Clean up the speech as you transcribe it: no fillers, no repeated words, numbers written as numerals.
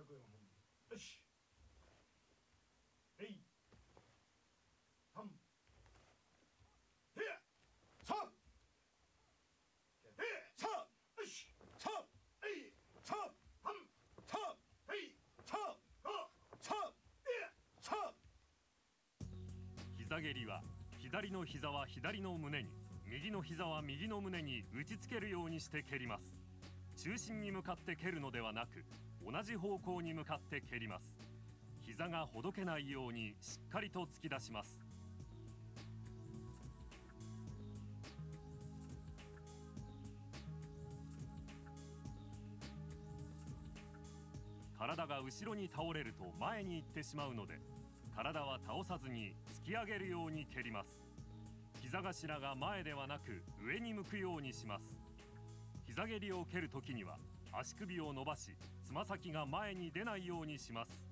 働くよ、もう。よし。えい。三。へえ。三。へえ。三。よし。三。えい。三。三。三。えい。三。五。三。え。三。膝蹴りは左の膝は左の胸に、右の膝は右の胸に打ちつけるようにして蹴ります。中心に向かって蹴るのではなく、同じ方向に向かって蹴ります。膝がほどけないようにしっかりと突き出します。体が後ろに倒れると前に行ってしまうので、体は倒さずに突き上げるように蹴ります。膝頭が前ではなく上に向くようにします。膝蹴りを蹴るときには足首を伸ばし、つま先が前に出ないようにします。